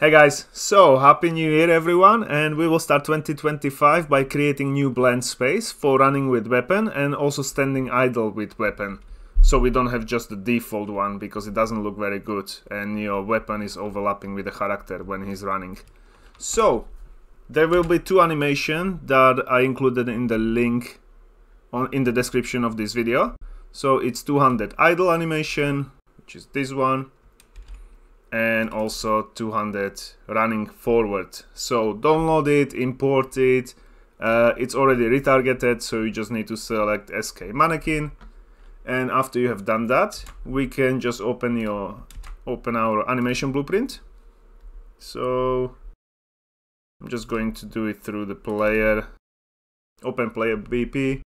Hey guys, so happy new year everyone, and we will start 2025 by creating new blend space for running with weapon and also standing idle with weapon. So we don't have just the default one because it doesn't look very good and your weapon is overlapping with the character when he's running. So there will be two animations that I included in the link in the description of this video. So it's 200 idle animation, which is this one, and also 200 running forward. So download it, import it, it's already retargeted, so you just need to select SK mannequin, and after you have done that we can just open our animation blueprint. So I'm just going to do it through the player, open player BP,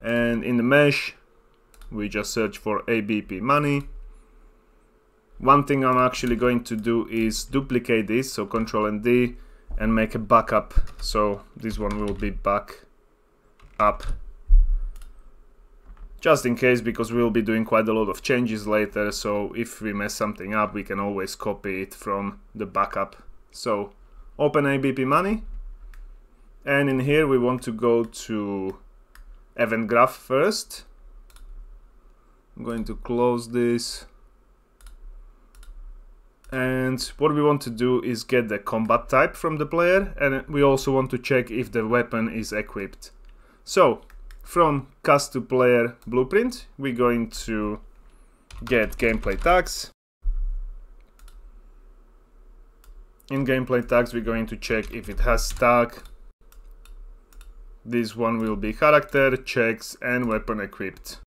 and in the mesh we just search for ABP money. One thing I'm actually going to do is duplicate this, so Ctrl and D, and make a backup. So this one will be back up, just in case, because we'll be doing quite a lot of changes later. So if we mess something up, we can always copy it from the backup. So open ABP Money, and in here we want to go to Event Graph first. I'm going to close this. And what we want to do is get the combat type from the player, and we also want to check if the weapon is equipped. So from cast to player blueprint, we're going to get gameplay tags. In gameplay tags, we're going to check if it has tag. This one will be character, checks, and weapon equipped.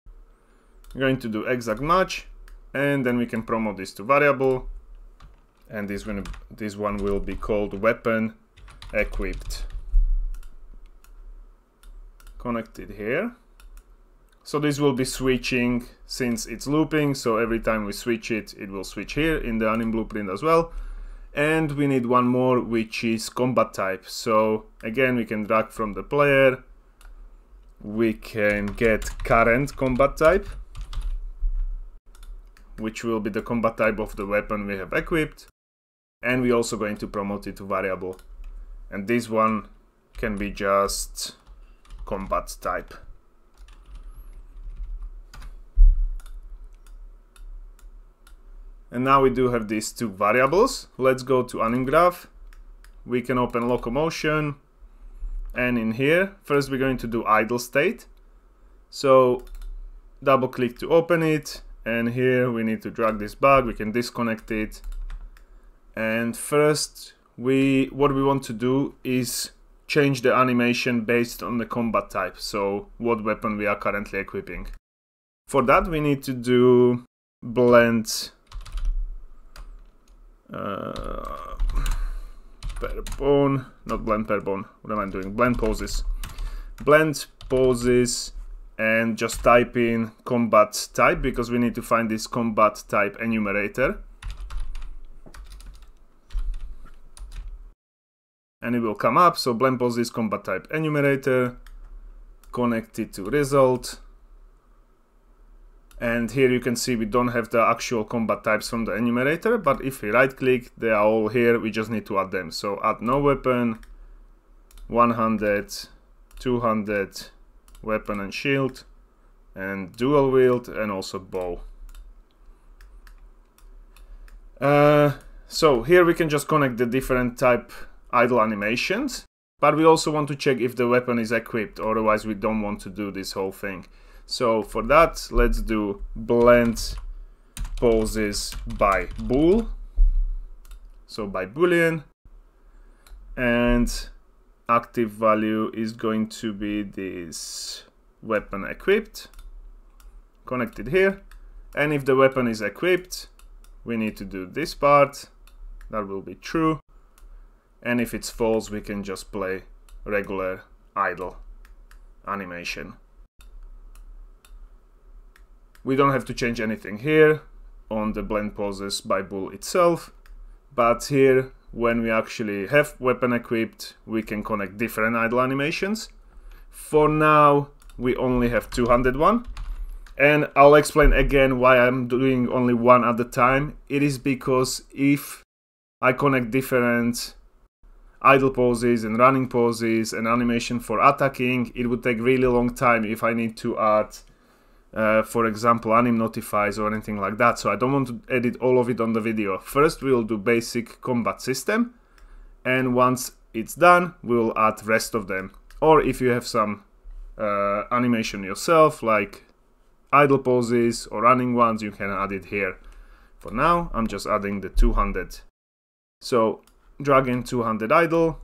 We're going to do exact match, and then we can promote this to variable. And this one will be called weapon equipped. Connected here. So this will be switching since it's looping. So every time we switch it, it will switch here in the anim blueprint as well. And we need one more, which is combat type. So again, we can drag from the player. We can get current combat type, which will be the combat type of the weapon we have equipped. And we're also going to promote it to variable, and this one can be just combat type. And now we do have these two variables. Let's go to anim graph. We can open locomotion, and in here first we're going to do idle state. So double click to open it, and here we need to drag this back. We can disconnect it. And first, what we want to do is change the animation based on the combat type, so what weapon we are currently equipping. For that, we need to do blend per bone, not blend per bone. What am I doing? Blend poses. Blend poses, and just type in combat type because we need to find this combat type enumerator. And it will come up, so blend pose is combat type enumerator, connect it to result. And here you can see we don't have the actual combat types from the enumerator, but if we right click, they are all here, we just need to add them. So add no weapon, 100, 200, weapon and shield, and dual wield, and also bow. So here we can just connect the different type idle animations, but we also want to check if the weapon is equipped, otherwise we don't want to do this whole thing. So for that, let's do blend poses by bool, so by boolean, and active value is going to be this weapon equipped, connected here. And if the weapon is equipped, we need to do this part, that will be true. And if it's false, we can just play regular idle animation. We don't have to change anything here on the blend poses by bool itself, but here when we actually have weapon equipped, we can connect different idle animations. For now, we only have 201. And I'll explain again why I'm doing only one at a time. It is because if I connect different idle poses and running poses and animation for attacking. It would take really long time if I need to add, for example, anim notifies or anything like that. So I don't want to edit all of it on the video. First, we will do basic combat system, and once it's done, we will add rest of them. Or if you have some animation yourself, like idle poses or running ones, you can add it here. For now, I'm just adding the 200. So drag in 200 idle,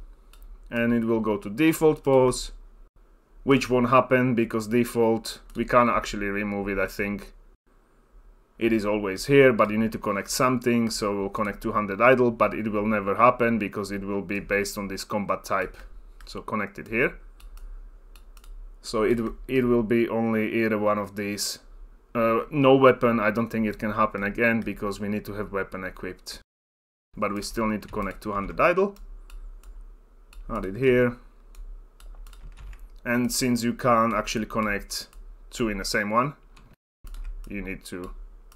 and it will go to default pose, which won't happen because default, we can't actually remove it, I think. It is always here, but you need to connect something, so we'll connect 200 idle, but it will never happen because it will be based on this combat type. So connect it here. So it will be only either one of these. No weapon, I don't think it can happen again because we need to have weapon equipped. But we still need to connect 200 idle. Add it here. And since you can't actually connect two in the same one, you need to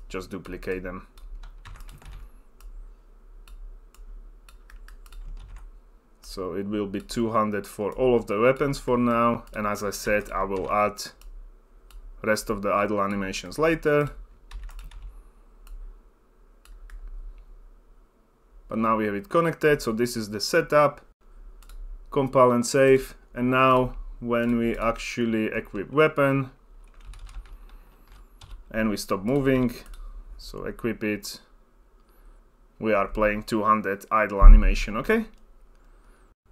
just duplicate them. So it will be 200 for all of the weapons for now. And as I said, I will add rest of the idle animations later. But now we have it connected, so this is the setup. Compile and save. And now when we actually equip weapon and we stop moving, so equip it, we are playing 200 idle animation, okay?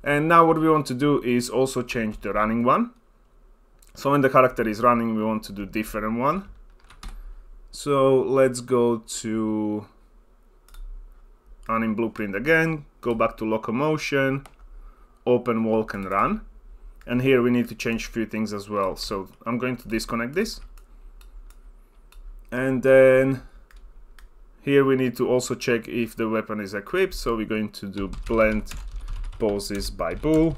And now what we want to do is also change the running one. So when the character is running, we want to do different one. So let's go to Anim Blueprint again, go back to Locomotion, open Walk and Run. And here we need to change a few things as well. So I'm going to disconnect this. And then here we need to also check if the weapon is equipped. So we're going to do Blend Poses by Bool.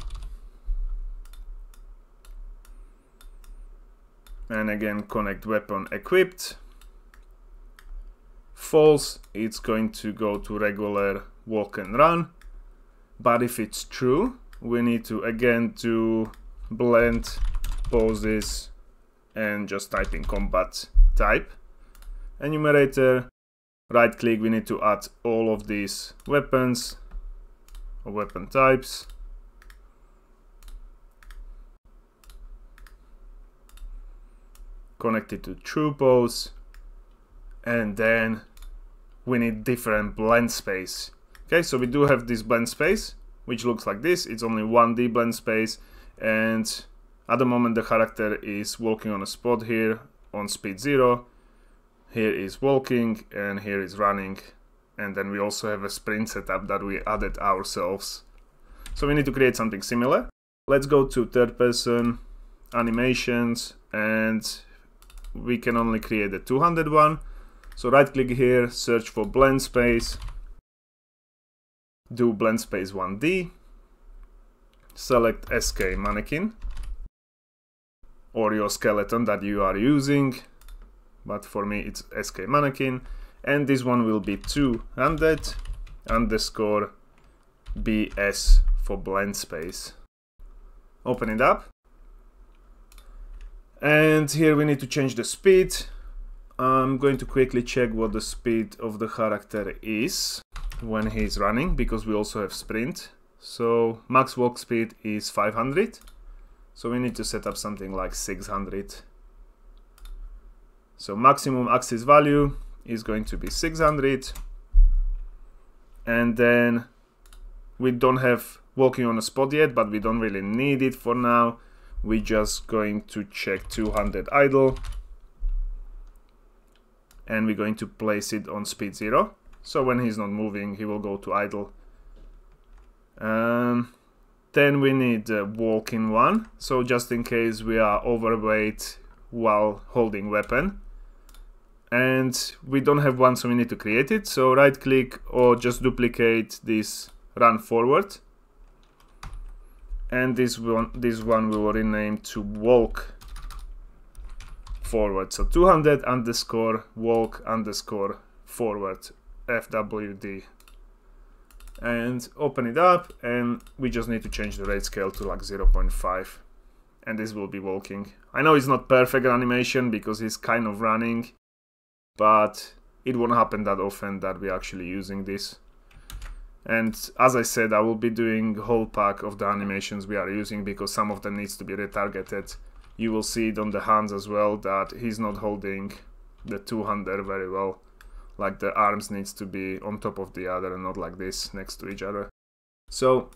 And again, connect weapon equipped. False, it's going to go to regular walk and run. But if it's true, we need to again do blend poses and just type in combat type. And enumerator, right click, we need to add all of these weapons or weapon types. Connect it to true pose. And then we need different blend space. Okay, so we do have this blend space, which looks like this. It's only 1D blend space. And at the moment, the character is walking on a spot here on speed 0. Here is walking, and here is running. And then we also have a sprint setup that we added ourselves. So we need to create something similar. Let's go to third person animations, and we can only create the 200 one. So right click here, search for blend space, do blend space 1D, select SK mannequin or your skeleton that you are using, but for me it's SK mannequin, and this one will be 200 underscore BS for blend space. Open it up, and here we need to change the speed. I'm going to quickly check what the speed of the character is when he's running, because we also have sprint. So max walk speed is 500. So we need to set up something like 600. So maximum axis value is going to be 600. And then we don't have walking on a spot yet, but we don't really need it for now. We're just going to check 200 idle. And we're going to place it on speed 0. So when he's not moving, he will go to idle. Then we need a walking one. So just in case we are overweight while holding weapon. And we don't have one, so we need to create it. So right click or just duplicate this run forward. And this one we will rename to walk forward. So 200 underscore walk underscore forward FWD. and open it up, and we just need to change the rate scale to like 0.5, and this will be walking. I know it's not perfect animation because it's kind of running, but it won't happen that often that we're actually using this. And as I said, I will be doing a whole pack of the animations we are using because some of them needs to be retargeted. You will see it on the hands as well that he's not holding the two hands there very well. Like the arms needs to be on top of the other and not like this next to each other. So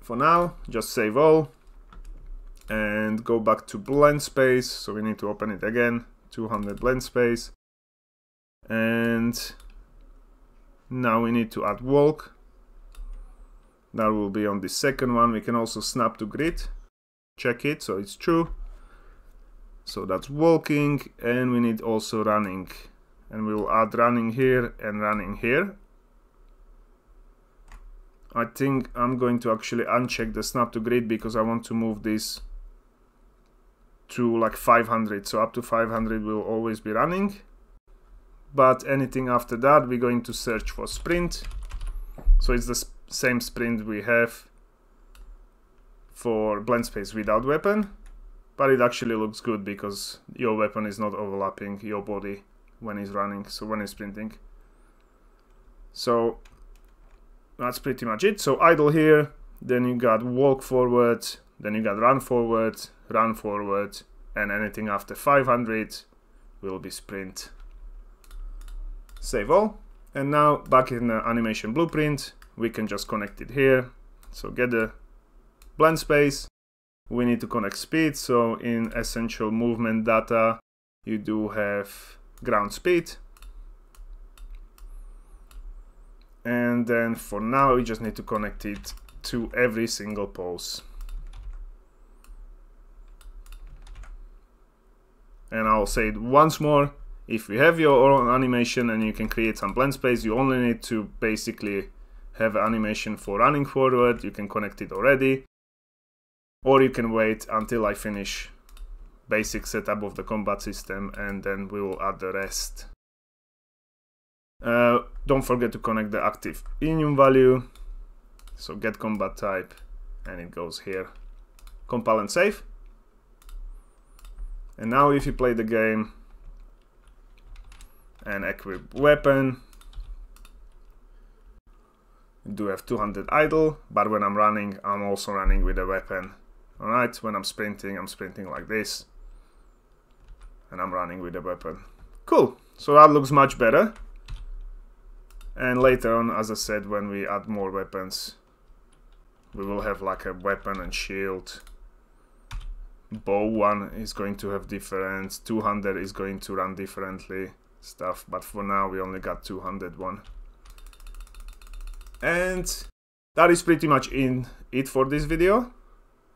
for now, just save all and go back to blend space. So we need to open it again, 200 blend space. And now we need to add walk. That will be on the second one. We can also snap to grid, check it so it's true. So that's walking, and we need also running. And we will add running here and running here. I think I'm going to actually uncheck the snap to grid because I want to move this to like 500. So up to 500 will always be running. But anything after that, we're going to search for sprint. So it's the same sprint we have for blend space without weapon. But it actually looks good because your weapon is not overlapping your body when it's running, so when it's sprinting. So that's pretty much it. So idle here, then you got walk forward, then you got run forward, and anything after 500 will be sprint. Save all. And now back in the animation blueprint, we can just connect it here. So get the blend space. We need to connect speed. So in essential movement data, you do have ground speed. And then for now, we just need to connect it to every single pose. And I'll say it once more. If you have your own animation and you can create some blend space, you only need to basically have animation for running forward. You can connect it already. Or you can wait until I finish basic setup of the combat system, and then we will add the rest. Don't forget to connect the active enum value. So get combat type, and it goes here. Compile and save. And now if you play the game and equip weapon, you do have 200 idle, but when I'm running, I'm also running with a weapon. Alright, when I'm sprinting like this. And I'm running with a weapon. Cool, so that looks much better. And later on, as I said, when we add more weapons, we will have like a weapon and shield. Bow one is going to have different, 200 is going to run differently stuff, but for now we only got 201. And that is pretty much it for this video.